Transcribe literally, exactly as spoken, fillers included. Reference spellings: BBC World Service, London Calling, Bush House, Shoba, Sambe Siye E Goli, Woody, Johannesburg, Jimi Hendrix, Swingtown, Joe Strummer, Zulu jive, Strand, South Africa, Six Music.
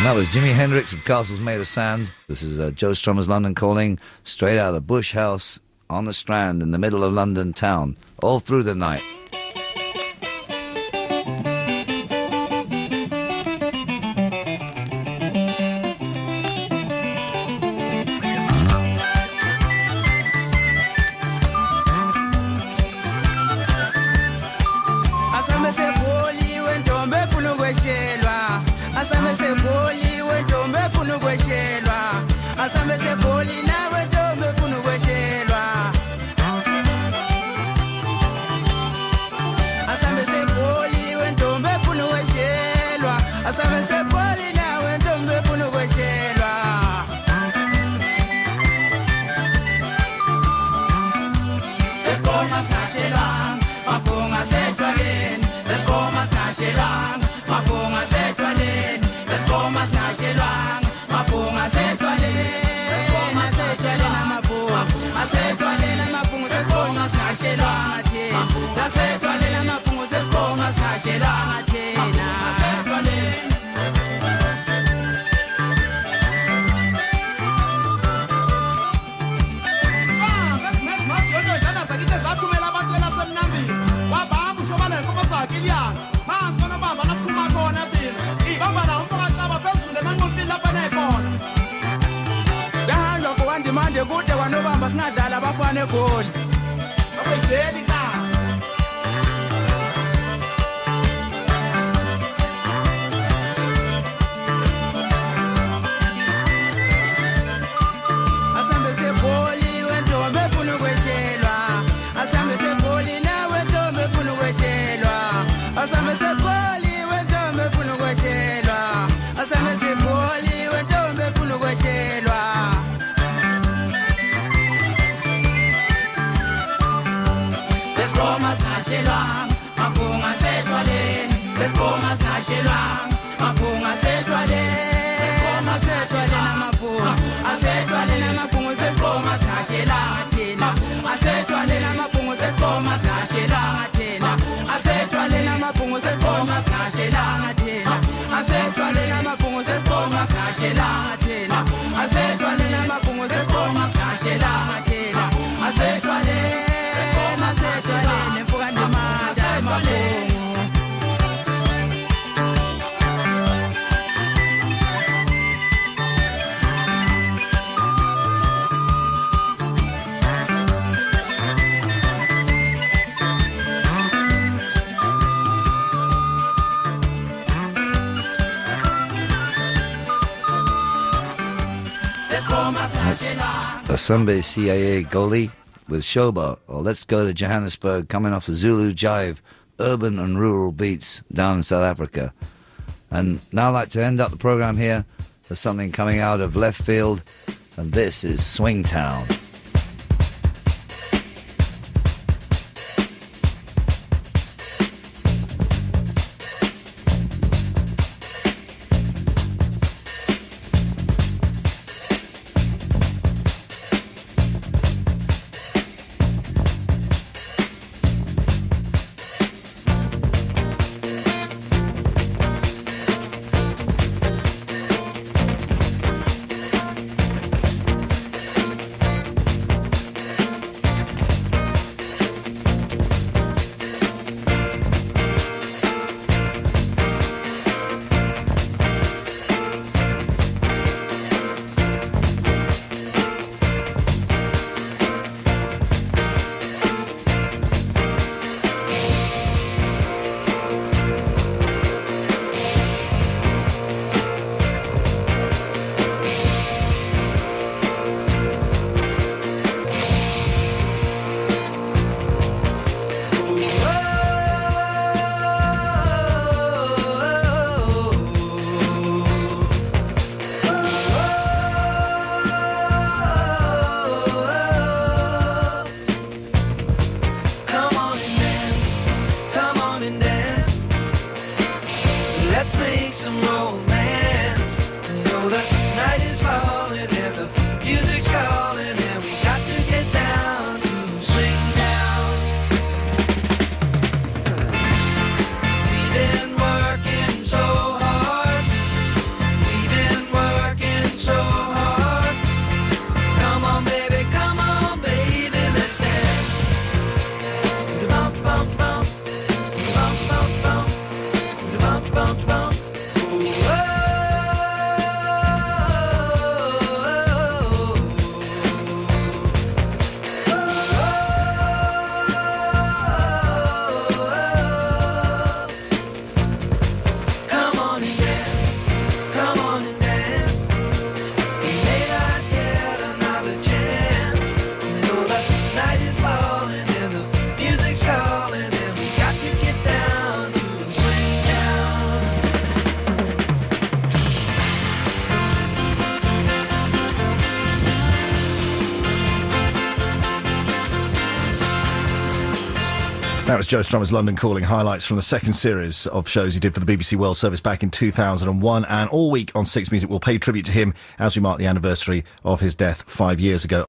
And that was Jimi Hendrix with Castles Made of Sand. This is uh, Joe Strummer's London Calling, straight out of Bush House on the Strand in the middle of London town, all through the night. Sambe Siye E Goli with Shoba, or Let's Go to Johannesburg, coming off the Zulu jive, urban and rural beats down in South Africa. And now I'd like to end up the program here with something coming out of left field, and this is Swingtown. That was Joe Strummer's London Calling, highlights from the second series of shows he did for the B B C World Service back in two thousand one. And all week on Six Music, we'll pay tribute to him as we mark the anniversary of his death five years ago.